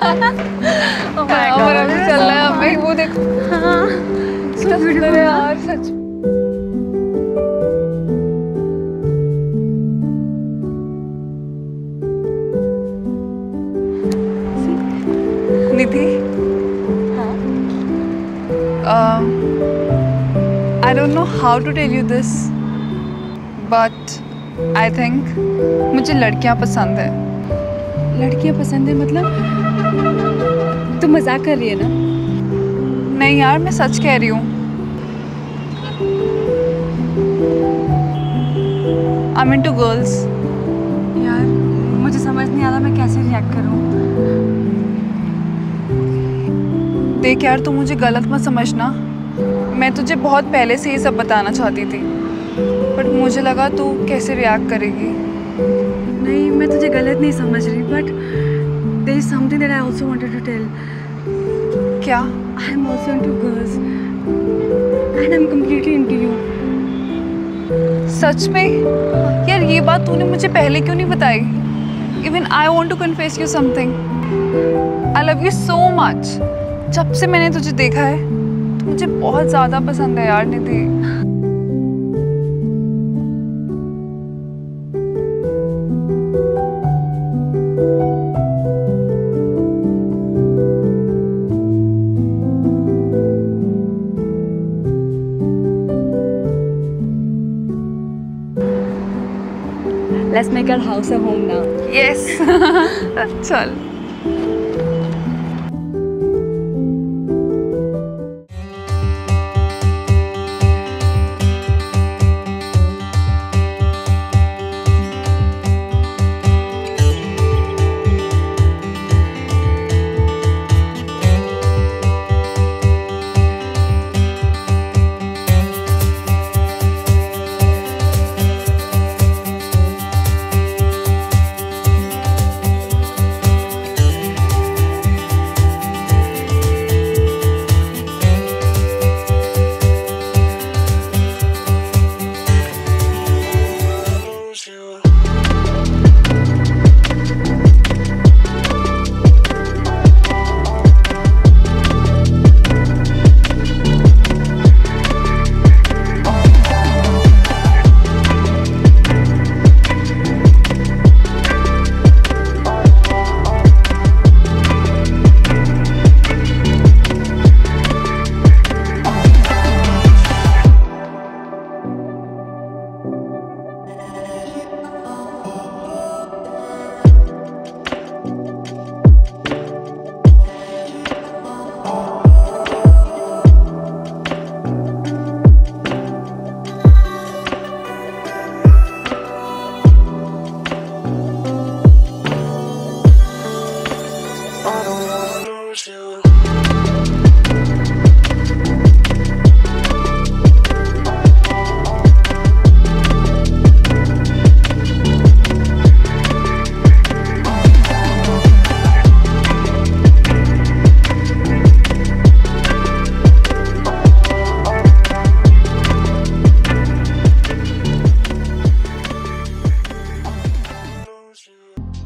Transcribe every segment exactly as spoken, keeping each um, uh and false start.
चल रहा है अभी वो देखो। हाँ यार सच। Nidhi I don't know how to tell you this but I think मुझे लड़कियाँ पसंद है। लड़कियाँ पसंद है मतलब तुम मजाक कर रही है ना? नहीं यार मैं सच कह रही हूँ। I am into girls. यार मुझे समझ नहीं आ रहा मैं कैसे रिएक्ट करूँ। देख यार तू मुझे गलत मत समझना, मैं तुझे बहुत पहले से ये सब बताना चाहती थी बट मुझे लगा तू कैसे रिएक्ट करेगी। नहीं मैं तुझे गलत नहीं समझ रही but there is something that I also wanted to tell. क्या? I am also into girls and I am completely into you. सच में? यार ये बात तूने मुझे पहले क्यों नहीं बताई? Even I want to confess you something. I love you so much. जब से मैंने तुझे देखा है तो मुझे बहुत ज़्यादा पसंद है यार निधि। Let's make our house a home now. Yes. चल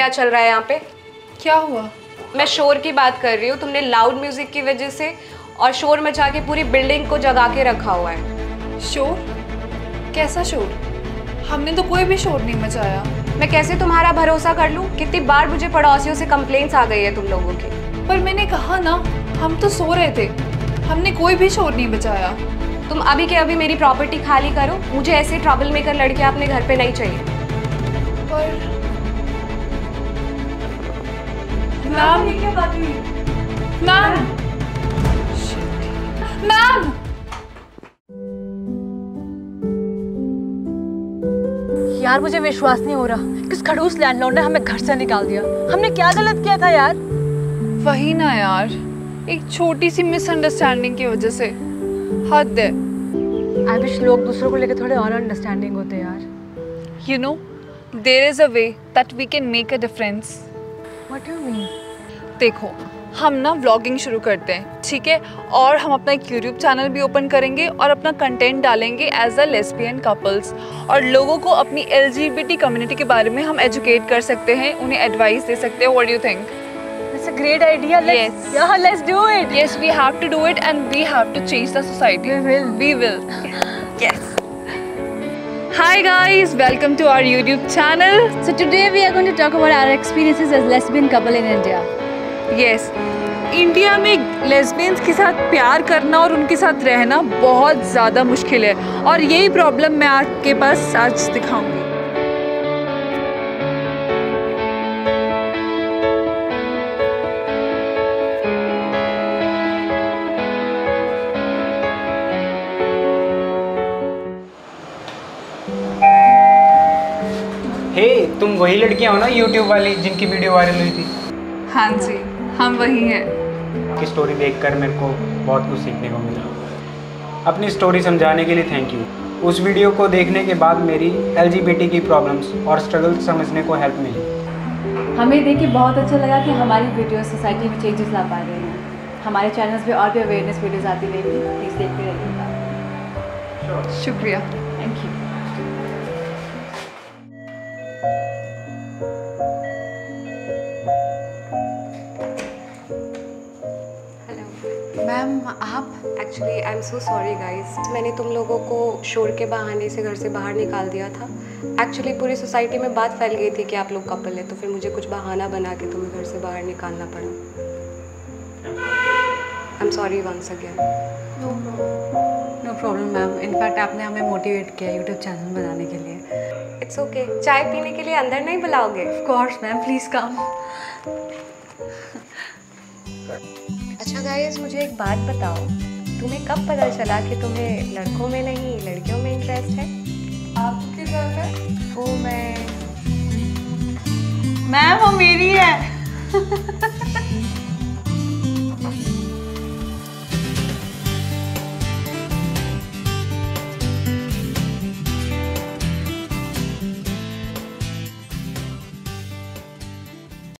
क्या चल रहा है यहाँ पे? क्या हुआ? मैं शोर की बात कर रही हूँ। तुमने लाउड म्यूजिक की वजह से और शोर मचा के पूरी बिल्डिंग को जगा के रखा हुआ है। शोर? कैसा शोर? हमने तो कोई भी शोर नहीं मचाया। मैं कैसे तुम्हारा भरोसा कर लूँ? कितनी बार मुझे पड़ोसियों से कंप्लेंट्स आ गई है तुम लोगों की। पर मैंने कहा ना, हम तो सो रहे थे, हमने कोई भी शोर नहीं मचाया। तुम अभी के अभी मेरी प्रॉपर्टी खाली करो, मुझे ऐसे ट्रबल मेकर लड़के अपने घर पे नहीं चाहिए। पर मैम, क्या बात हुई? मैम, मैम, यार मुझे विश्वास नहीं हो रहा, किस खड़ूस लैंडलॉर्ड ने हमें घर से निकाल दिया। हमने क्या गलत किया था यार? वही ना यार, एक छोटी सी मिसअंडरस्टैंडिंग की वजह से। हद है। आई विश लोग दूसरों को लेकर थोड़े और अंडरस्टैंडिंग होते यार। You know there is a way that we can make a difference. What do you mean? देखो, हम ना व्लॉगिंग शुरू करते हैं, ठीक है? और हम अपना एक यूट्यूब चैनल भी ओपन करेंगे और अपना कंटेंट डालेंगे एज अ लेस्बियन कपल्स, और लोगों को अपनी एलजीबीटी कम्युनिटी के बारे में हम एजुकेट कर सकते हैं, उन्हें एडवाइस दे सकते हैं। What do you think? That's a great idea. Let's, yes. Yeah, let's do it. Yes, we have to do it and we have to change the society. We will. We will. Yes. Hi guys, welcome to our YouTube channel. So today we are going to talk about our experiences as lesbian couple in India. Yes, India में lesbians के साथ प्यार करना और उनके साथ रहना बहुत ज़्यादा मुश्किल है, और यही प्रॉब्लम मैं आपके पास आज दिखाऊंगी। तुम वही लड़कियां हो ना YouTube वाली जिनकी वीडियो वायरल हुई थी? हाँ जी, हम वही हैं। की स्टोरी देखकर मेरे को बहुत कुछ सीखने को मिला। अपनी स्टोरी समझाने के लिए थैंक यू। उस वीडियो को देखने के बाद मेरी एलजीबीटी की प्रॉब्लम्स और स्ट्रगल समझने को हेल्प मिली। हमें देख के बहुत अच्छा लगा कि हमारी वीडियो सोसाइटी में चेंजेस ला पा रही हैं। हमारे चैनल्स पर और भी अवेयरनेस वीडियोज़ आती रहेगी, प्लीज़ देखते रहिएगा। शुक्रिया, थैंक यू। मैम आप? Actually I am so sorry guys, मैंने तुम लोगों को शोर के बहाने से घर से बाहर निकाल दिया था। एक्चुअली पूरी सोसाइटी में बात फैल गई थी कि आप लोग कपल हैं, तो फिर मुझे कुछ बहाना बना के तुम्हें घर से बाहर निकालना पड़ा। I am sorry once again. No problem ma'am, in fact आपने हमें मोटिवेट किया यूट्यूब चैनल बनाने के लिए। It's okay okay. चाय पीने के लिए अंदर नहीं बुलाओगे? Of course ma'am, please come. अच्छा गाइस, मुझे एक बात बताओ, तुम्हें कब पता चला कि तुम्हें लड़कों में नहीं लड़कियों में इंटरेस्ट है? आपके साथ है वो मैं मैम, वो मेरी है।